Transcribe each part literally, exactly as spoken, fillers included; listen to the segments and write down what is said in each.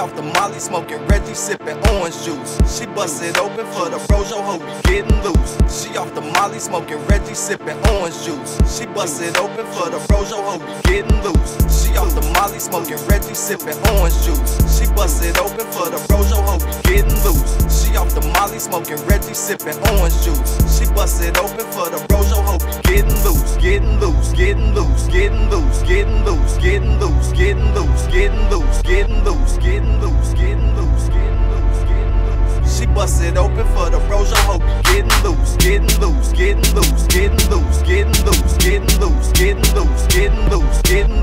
off the molly, smoking Reggie, sipping orange juice. She bust it open for the Rojo, hoe you getting loose. She off the molly, smoking Reggie, sipping orange juice. She bust it open for the Rojo, hoe you getting loose. She off the molly, smoking Reggie, sipping orange juice. She bust it open for the Rojo, hoe you getting loose. She off the molly, smoking Reggie, sipping orange juice. She bust it open for the Rojo, hoe you getting loose, getting loose, getting loose, getting loose, getting loose, getting loose, getting loose, getting loose, getting loose, getting loose, getting loose, getting loose, getting loose. She bust it open for the Rojo, hoe you getting loose, getting loose, getting loose, getting loose, getting loose, getting loose, getting loose, getting loose, getting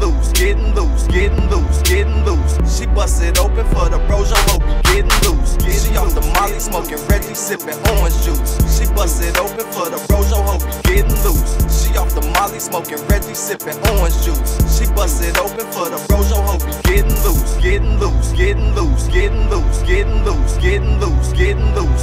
loose, getting loose, getting loose, getting loose, getting loose. She bust it open for the Rojo, hoe you getting loose. She off the molly, smoking Reggie, sipping orange juice. She bust it open for the Rojo, hoe you getting loose. She off the molly, smoking Reggie, sipping orange juice. She bust it open for the Rojo, hoe you getting loose, getting loose, getting loose, getting loose, getting loose, getting loose,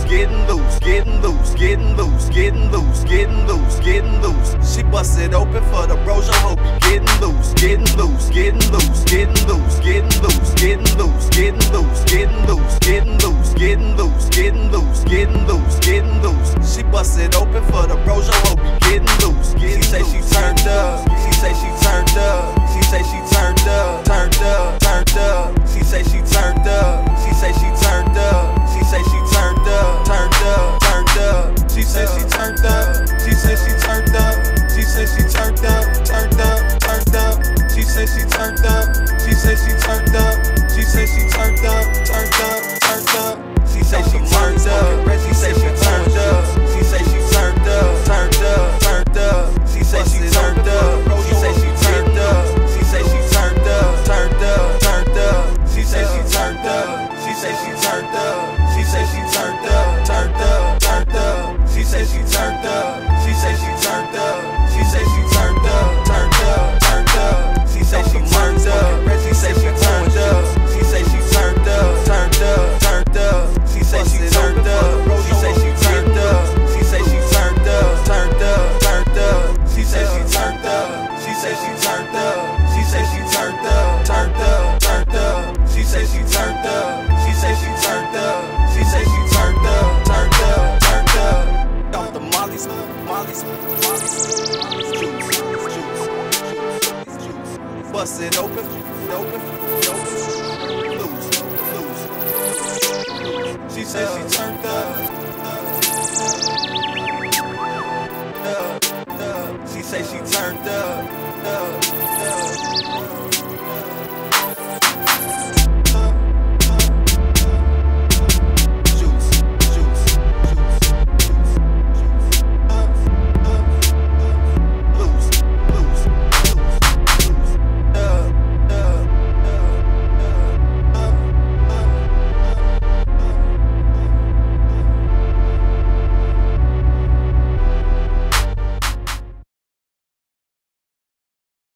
getting loose, getting loose, getting loose, getting loose, getting loose, getting loose, getting loose. She bust it open for the Rojo, hoe you getting loose, getting loose, getting loose, getting loose, getting loose, getting loose, getting loose, getting loose, getting loose, getting getting loose, getting loose, getting loose, getting loose. She bust it open for the Rojo, hoe you getting loose. She say she turned up, she say she turned up, she say she turned up, turned up, turned up. She say she turned up, she say she turned up, she say she turned up, turned up, turned up. She said she turned up, she said she turned up, she said she turned up, turned up, turned up. She said she turned up, she said she turned up, she said she turned up, turned up, turned up. She say she turned up, she say she turned up, she say she turned up, turned up, turned up. She say she turned up, she say she turned up, she say she turned up, turned up, turned up. She say she turned up, she say she turned up, she say she turned up, turned up, turned up. She say she turned up, she say she turned up, she say she turned up, turned up, turned up. She say she turned up, she say she turned up, she say she turned up, turned up, turned up. She say she turned up, she say she turned up, she say she turned up, turned up, turned up. She say she turned up, she say she turned up, she say she turned up, turned up, turned up. She say she turned up, she say she turned up, she say she turned up, turned up, turned up. Off the molly's, molly's, molly's. Bust it open, open, open, loose. She said she turned up.